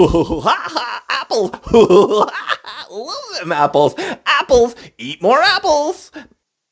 Apples. Love them apples. Apples. Eat more apples.